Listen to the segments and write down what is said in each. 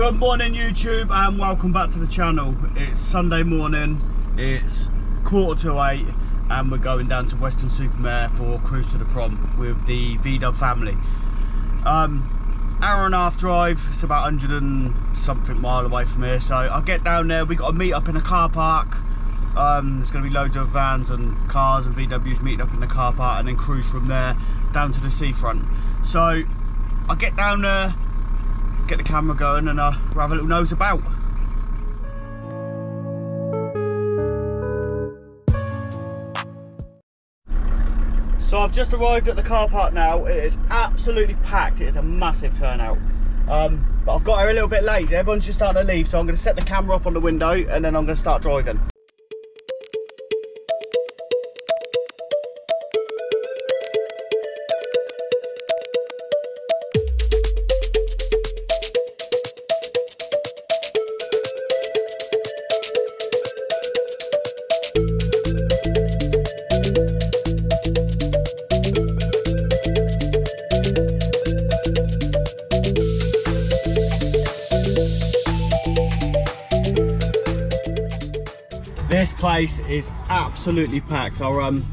Good morning YouTube and welcome back to the channel. It's Sunday morning, it's 7:45 and we're going down to Western Supermare for Cruise to the Prom with the VW family. Hour and a half drive, it's about 100 and something mile away from here, so I'll get down there. We've got to meet up in a car park. There's going to be loads of vans and cars and VWs meeting up in the car park and then cruise from there down to the seafront. So I'll get down there, get the camera going and we'll have a little nose about. So I've just arrived at the car park now. It is absolutely packed. It is a massive turnout. But I've got here a little bit late. Everyone's just starting to leave, so I'm going to set the camera up on the window and then I'm going to start driving. This place is absolutely packed. I want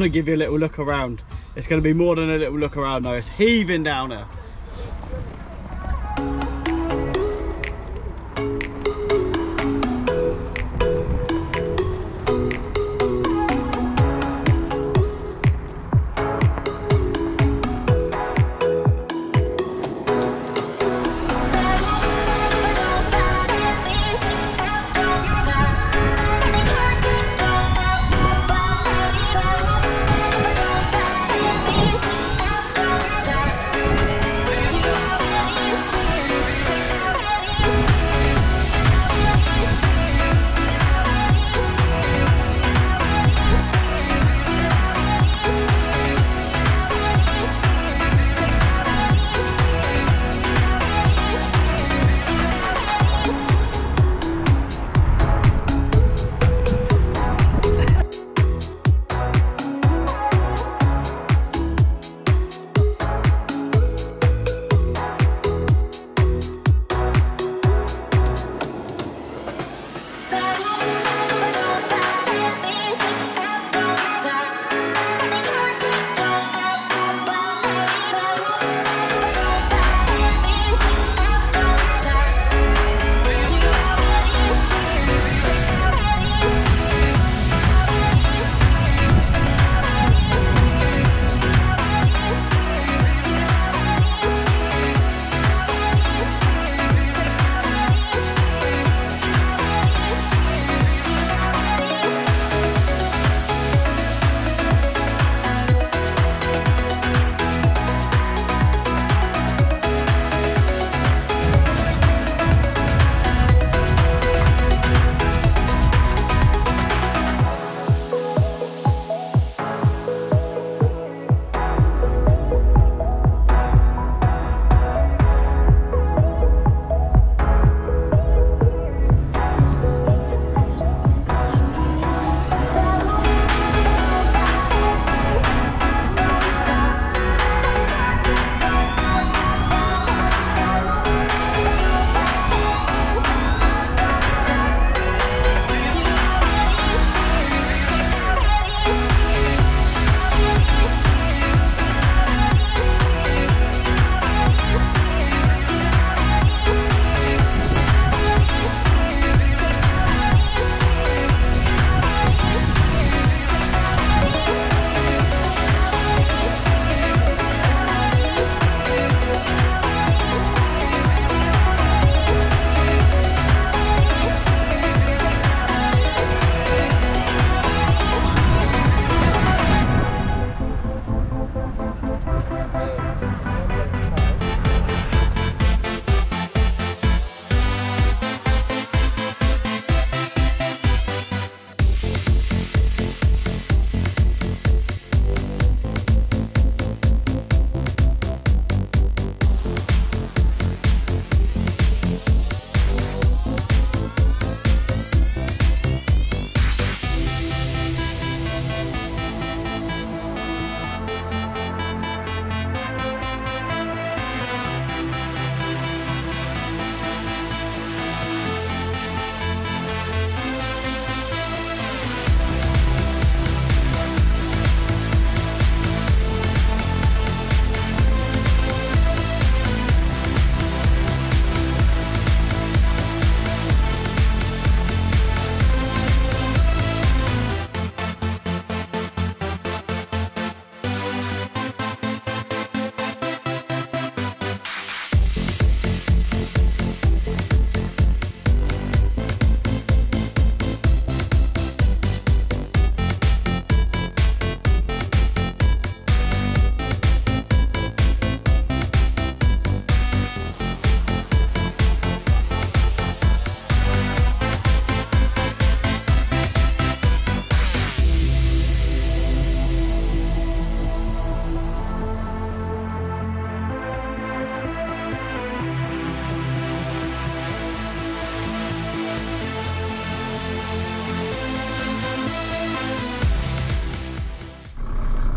to give you a little look around. It's going to be more than a little look around though. It's heaving down there.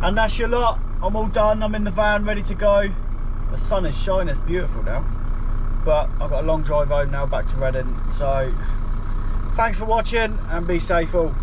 And that's your lot. I'm all done. I'm in the van, ready to go. The sun is shining. It's beautiful now. But I've got a long drive home now back to Reading. So thanks for watching and be safe all.